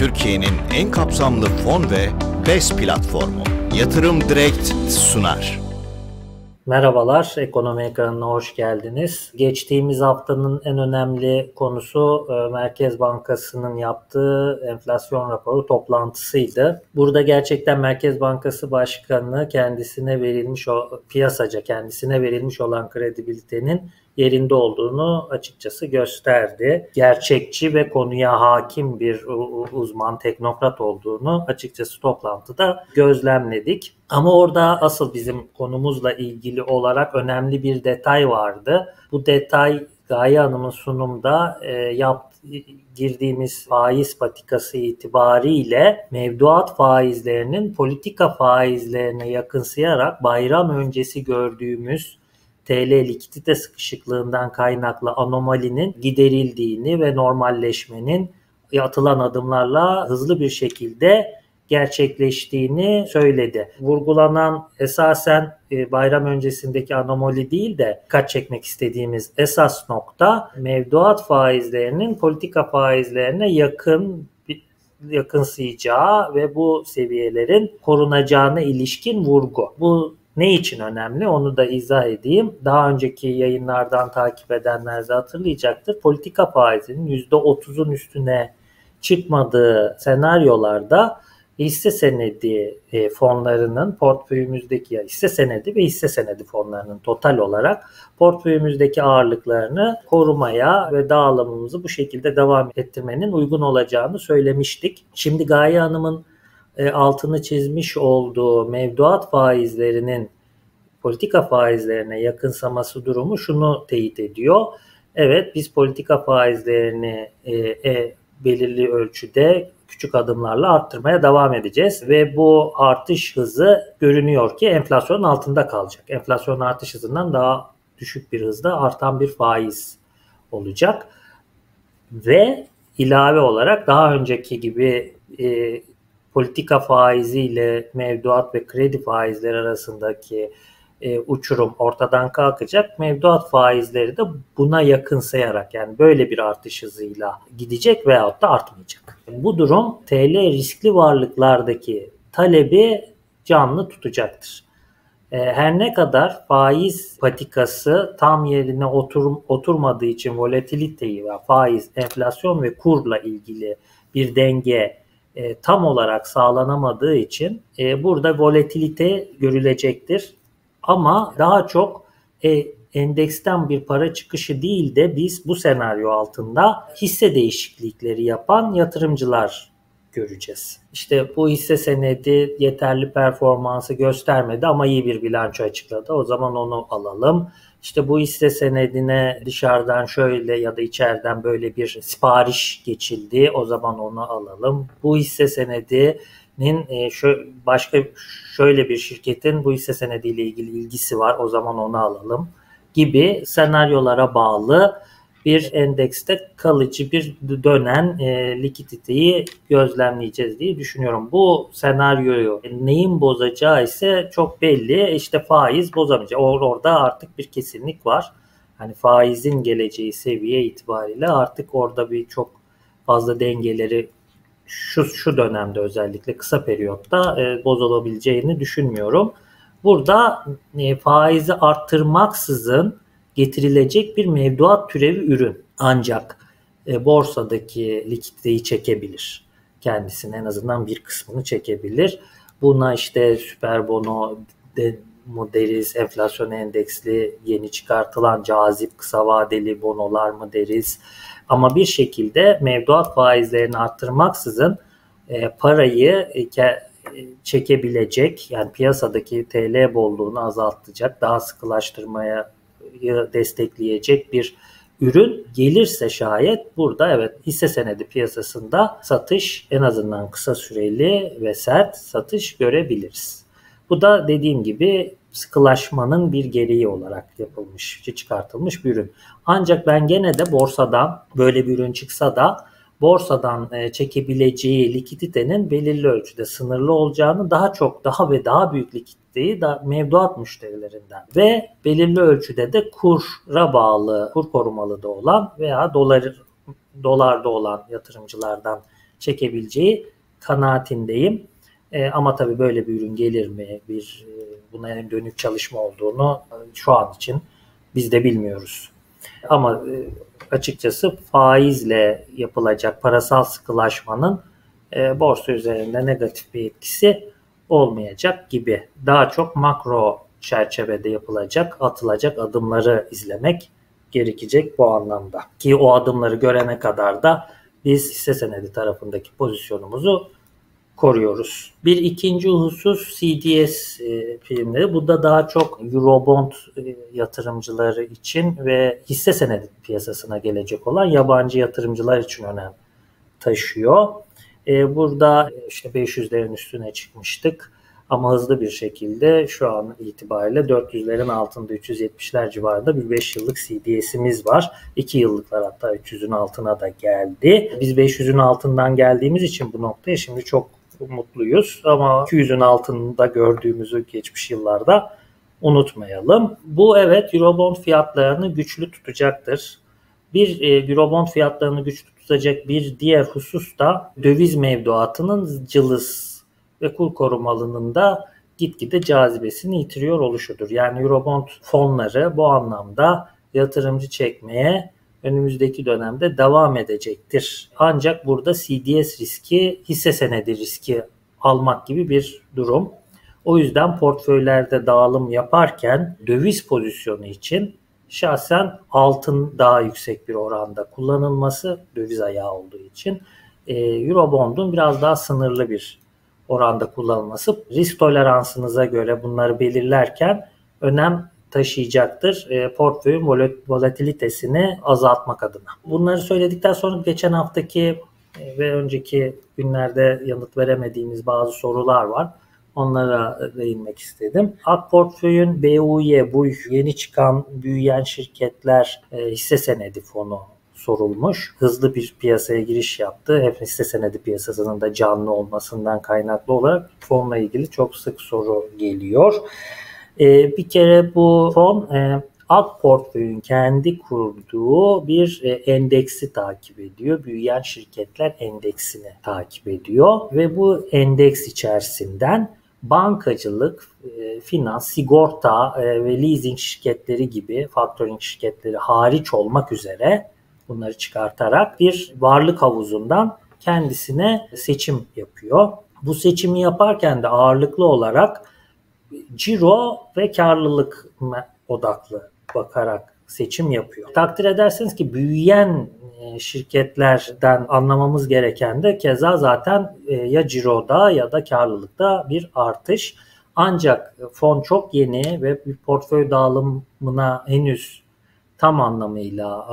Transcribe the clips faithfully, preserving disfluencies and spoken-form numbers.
Türkiye'nin en kapsamlı fon ve BES platformu Yatırım Direkt sunar. Merhabalar, Ekonomi Ekranı'na hoş geldiniz. Geçtiğimiz haftanın en önemli konusu Merkez Bankası'nın yaptığı enflasyon raporu toplantısıydı. Burada gerçekten Merkez Bankası Başkanı kendisine verilmiş, piyasaca kendisine verilmiş olan kredibilitenin yerinde olduğunu açıkçası gösterdi. Gerçekçi ve konuya hakim bir uzman, teknokrat olduğunu açıkçası toplantıda gözlemledik. Ama orada asıl bizim konumuzla ilgili olarak önemli bir detay vardı. Bu detay Gaye Hanım'ın sunumda e, yaptığı girdiğimiz faiz patikası itibariyle mevduat faizlerinin politika faizlerine yakınsayarak bayram öncesi gördüğümüz T L likidite sıkışıklığından kaynaklı anomalinin giderildiğini ve normalleşmenin atılan adımlarla hızlı bir şekilde gerçekleştiğini söyledi. Vurgulanan esasen bayram öncesindeki anomali değil de dikkat çekmek istediğimiz esas nokta mevduat faizlerinin politika faizlerine yakın yakınsayacağı ve bu seviyelerin korunacağına ilişkin vurgu. Bu ne için önemli onu da izah edeyim. Daha önceki yayınlardan takip edenler de hatırlayacaktır. Politika faizinin yüzde otuzun üstüne çıkmadığı senaryolarda hisse senedi fonlarının portföyümüzdeki ya hisse senedi ve hisse senedi fonlarının total olarak portföyümüzdeki ağırlıklarını korumaya ve dağılımımızı bu şekilde devam ettirmenin uygun olacağını söylemiştik. Şimdi Gaye Hanım'ın altını çizmiş olduğu mevduat faizlerinin politika faizlerine yakınsaması durumu şunu teyit ediyor. Evet, biz politika faizlerini e, e, belirli ölçüde küçük adımlarla arttırmaya devam edeceğiz ve bu artış hızı görünüyor ki enflasyonun altında kalacak. Enflasyon artış hızından daha düşük bir hızda artan bir faiz olacak ve ilave olarak daha önceki gibi e, politika faizi ile mevduat ve kredi faizleri arasındaki e, uçurum ortadan kalkacak. Mevduat faizleri de buna yakınsayarak yani böyle bir artış hızıyla gidecek veyahut da artmayacak. Bu durum T L riskli varlıklardaki talebi canlı tutacaktır. E, her ne kadar faiz patikası tam yerine otur, oturmadığı için volatiliteyi ve faiz, enflasyon ve kurla ilgili bir denge E, tam olarak sağlanamadığı için e, burada volatilite görülecektir. Ama daha çok e, endeksten bir para çıkışı değil de biz bu senaryo altında hisse değişiklikleri yapan yatırımcılar göreceğiz. İşte bu hisse senedi yeterli performansı göstermedi ama iyi bir bilanço açıkladı. O zaman onu alalım. İşte bu hisse senedine dışarıdan şöyle ya da içeriden böyle bir sipariş geçildi. O zaman onu alalım. Bu hisse senedinin başka şöyle bir şirketin bu hisse senediyle ilgili ilgisi var. O zaman onu alalım gibi senaryolara bağlı bir endekste kalıcı bir dönen e, likiditeyi gözlemleyeceğiz diye düşünüyorum. Bu senaryoyu neyin bozacağı ise çok belli. İşte faiz bozamayacak. Or- orada artık bir kesinlik var. Hani faizin geleceği seviye itibariyle artık orada bir çok fazla dengeleri şu şu dönemde özellikle kısa periyotta e, bozulabileceğini düşünmüyorum. Burada e, faizi arttırmaksızın getirilecek bir mevduat türevi ürün ancak e, borsadaki likiditeyi çekebilir. Kendisinin en azından bir kısmını çekebilir. Buna işte süperbono mu deriz, enflasyon endeksli yeni çıkartılan cazip kısa vadeli bonolar mı deriz. Ama bir şekilde mevduat faizlerini arttırmaksızın e, parayı e, çekebilecek, yani piyasadaki T L bolluğunu azaltacak, daha sıkılaştırmaya destekleyecek bir ürün gelirse şayet burada evet hisse senedi piyasasında satış en azından kısa süreli ve sert satış görebiliriz. Bu da dediğim gibi sıkılaşmanın bir gereği olarak yapılmış, çıkartılmış bir ürün. Ancak ben gene de borsadan böyle bir ürün çıksa da borsadan çekebileceği likiditenin belirli ölçüde sınırlı olacağını, daha çok daha ve daha büyük likiditeyi da mevduat müşterilerinden ve belirli ölçüde de kura bağlı, kur korumalı da olan veya dolar dolarda olan yatırımcılardan çekebileceği kanaatindeyim. E, ama tabii böyle bir ürün gelir mi, bir buna dönük çalışma olduğunu şu an için biz de bilmiyoruz. Ama e, açıkçası faizle yapılacak parasal sıkılaşmanın e, borsa üzerinde negatif bir etkisi olmayacak gibi. Daha çok makro çerçevede yapılacak, atılacak adımları izlemek gerekecek bu anlamda. Ki o adımları görene kadar da biz hisse senedi tarafındaki pozisyonumuzu koruyoruz. Bir ikinci husus C D S e, primleri. Bu da daha çok Eurobond e, yatırımcıları için ve hisse senedi piyasasına gelecek olan yabancı yatırımcılar için önem taşıyor. E, burada işte beş yüzlerin üstüne çıkmıştık ama hızlı bir şekilde şu an itibariyle dört yüzlerin altında üç yüz yetmişler civarında bir beş yıllık C D S'imiz var. iki yıllıklar hatta üç yüzün altına da geldi. Biz beş yüzün altından geldiğimiz için bu noktaya şimdi çok mutluyuz ama iki yüzün altında gördüğümüzü geçmiş yıllarda unutmayalım. Bu evet Eurobond fiyatlarını güçlü tutacaktır. Bir e, Eurobond fiyatlarını güçlü tutacak bir diğer husus da döviz mevduatının cılız ve kur korumalının da gitgide cazibesini yitiriyor oluşudur. Yani Eurobond fonları bu anlamda yatırımcı çekmeye önümüzdeki dönemde devam edecektir. Ancak burada C D S riski, hisse senedi riski almak gibi bir durum. O yüzden portföylerde dağılım yaparken döviz pozisyonu için şahsen altın daha yüksek bir oranda kullanılması, döviz ayağı olduğu için Eurobond'un biraz daha sınırlı bir oranda kullanılması risk toleransınıza göre bunları belirlerken önem taşıyacaktır e, portföyün volatilitesini azaltmak adına. Bunları söyledikten sonra geçen haftaki e, ve önceki günlerde yanıt veremediğimiz bazı sorular var. Onlara değinmek istedim. Adportföy'ün B U Y, bu yeni çıkan büyüyen şirketler e, hisse senedi fonu sorulmuş. Hızlı bir piyasaya giriş yaptı. Hep hisse senedi piyasasının da canlı olmasından kaynaklı olarak fonla ilgili çok sık soru geliyor. Ee, bir kere bu fon e, Adport Büyü'nün kendi kurduğu bir e, endeksi takip ediyor. Büyüyen şirketler endeksini takip ediyor ve bu endeks içerisinden bankacılık, e, finans, sigorta e, ve leasing şirketleri gibi factoring şirketleri hariç olmak üzere bunları çıkartarak bir varlık havuzundan kendisine seçim yapıyor. Bu seçimi yaparken de ağırlıklı olarak ciro ve karlılık odaklı bakarak seçim yapıyor. Takdir edersiniz ki büyüyen şirketlerden anlamamız gereken de keza zaten ya ciroda ya da karlılıkta bir artış. Ancak fon çok yeni ve bir portföy dağılımına henüz tam anlamıyla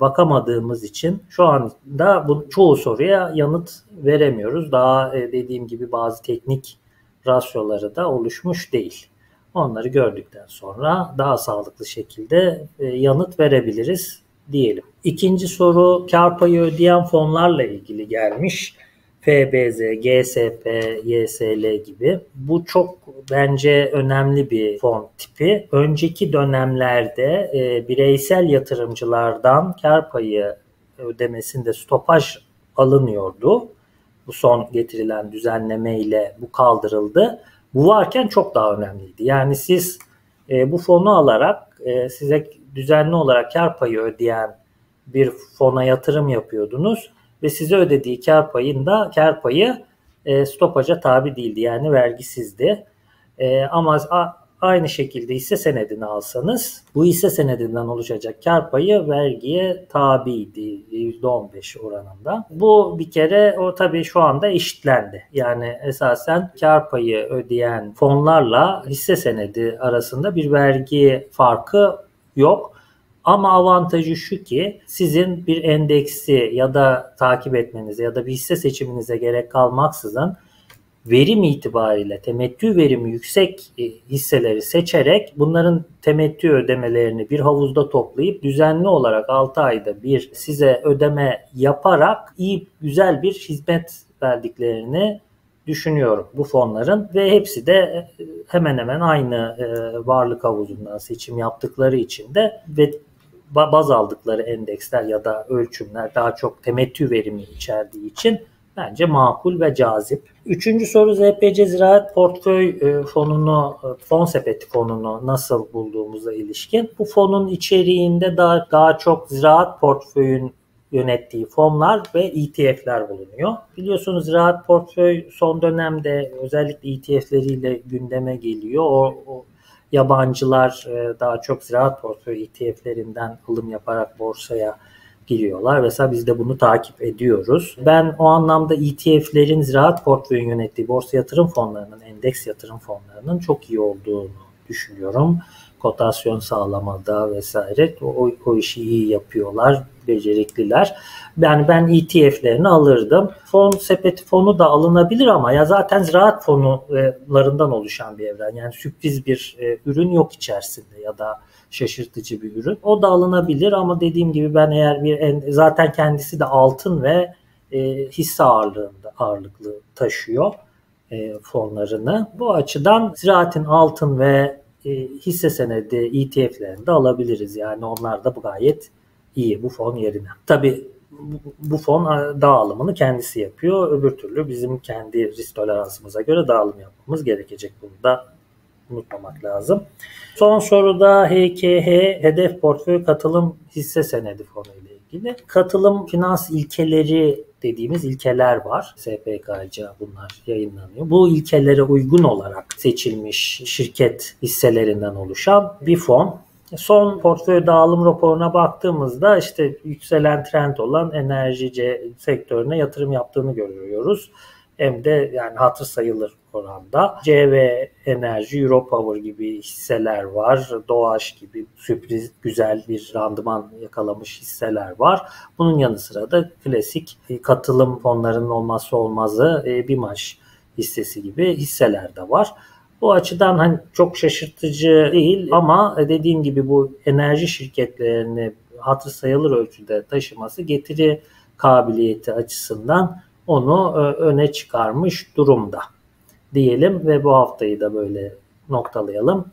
bakamadığımız için şu anda bu çoğu soruya yanıt veremiyoruz. Daha dediğim gibi bazı teknik rasyoları da oluşmuş değil. Onları gördükten sonra daha sağlıklı şekilde yanıt verebiliriz diyelim. İkinci soru kar payı ödeyen fonlarla ilgili gelmiş. F B Z, G S P, Y S L gibi. Bu çok bence önemli bir fon tipi. Önceki dönemlerde e, bireysel yatırımcılardan kar payı ödemesinde stopaj alınıyordu. Bu son getirilen düzenlemeyle bu kaldırıldı. Bu varken çok daha önemliydi. Yani siz e, bu fonu alarak e, size düzenli olarak kar payı ödeyen bir fona yatırım yapıyordunuz ve size ödediği kar payında kar payı e, stopaja tabi değildi. Yani vergisizdi. E, ama a, aynı şekilde hisse senedini alsanız bu hisse senedinden oluşacak kar payı vergiye tabiydi yüzde on beş oranında. Bu bir kere o tabii şu anda eşitlendi. Yani esasen kar payı ödeyen fonlarla hisse senedi arasında bir vergi farkı yok. Ama avantajı şu ki sizin bir endeksi ya da takip etmenize ya da bir hisse seçiminize gerek kalmaksızın verim itibariyle temettü verimi yüksek hisseleri seçerek bunların temettü ödemelerini bir havuzda toplayıp düzenli olarak altı ayda bir size ödeme yaparak iyi güzel bir hizmet verdiklerini düşünüyorum bu fonların ve hepsi de hemen hemen aynı varlık havuzundan seçim yaptıkları için de ve baz aldıkları endeksler ya da ölçümler daha çok temettü verimi içerdiği için bence makul ve cazip. Üçüncü soru Z P C Ziraat Portföy fonunu, fon sepeti fonunu nasıl bulduğumuza ilişkin. Bu fonun içeriğinde daha, daha çok Ziraat Portföy'ün yönettiği fonlar ve E T F'ler bulunuyor. Biliyorsunuz Ziraat Portföy son dönemde özellikle E T F'leriyle gündeme geliyor. O, o yabancılar daha çok Ziraat Portföy E T F'lerinden alım yaparak borsaya giriyorlar. Vesaire biz de bunu takip ediyoruz. Ben o anlamda E T F'lerin Ziraat Portföy'ün yönettiği borsa yatırım fonlarının, endeks yatırım fonlarının çok iyi olduğunu düşünüyorum. Kotasyon sağlamada vesaire o, o işi iyi yapıyorlar, becerikliler. Yani ben E T F'lerini alırdım. Fon sepeti fonu da alınabilir ama ya zaten ziraat fonlarından oluşan bir evren. Yani sürpriz bir e, ürün yok içerisinde ya da şaşırtıcı bir ürün. O da alınabilir ama dediğim gibi ben eğer bir en, zaten kendisi de altın ve e, hisse ağırlığında ağırlıklı taşıyor e, fonlarını. Bu açıdan ziraatin altın ve hisse senedi E T F'lerini de alabiliriz. Yani onlar da bu gayet iyi bu fon yerine. Tabii bu fon dağılımını kendisi yapıyor. Öbür türlü bizim kendi risk toleransımıza göre dağılım yapmamız gerekecek. Bunu da unutmamak lazım. Son soruda H K H hedef portföy katılım hisse senedi fonu ile ilgili. Katılım finans ilkeleri dediğimiz ilkeler var. S P K'ca bunlar yayınlanıyor. Bu ilkelere uygun olarak seçilmiş şirket hisselerinden oluşan bir fon. Son portföy dağılım raporuna baktığımızda işte yükselen trend olan enerji sektörüne yatırım yaptığını görüyoruz. Hem de yani hatır sayılır oranda. C V Enerji, Euro Power gibi hisseler var. Doğaş gibi sürpriz güzel bir randıman yakalamış hisseler var. Bunun yanı sıra da klasik katılım fonlarının olmazsa olmazı Bimaş hissesi gibi hisseler de var. Bu açıdan hani çok şaşırtıcı değil ama dediğim gibi bu enerji şirketlerini hatır sayılır ölçüde taşıması getiri kabiliyeti açısından onu öne çıkarmış durumda diyelim ve bu haftayı da böyle noktalayalım.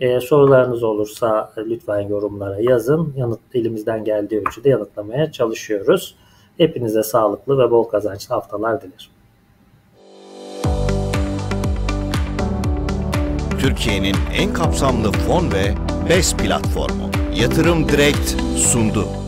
Ee, sorularınız olursa lütfen yorumlara yazın. Yanıt, elimizden geldiği ölçüde yanıtlamaya çalışıyoruz. Hepinize sağlıklı ve bol kazançlı haftalar dilerim. Türkiye'nin en kapsamlı fon ve BES platformu Yatırım Direkt sundu.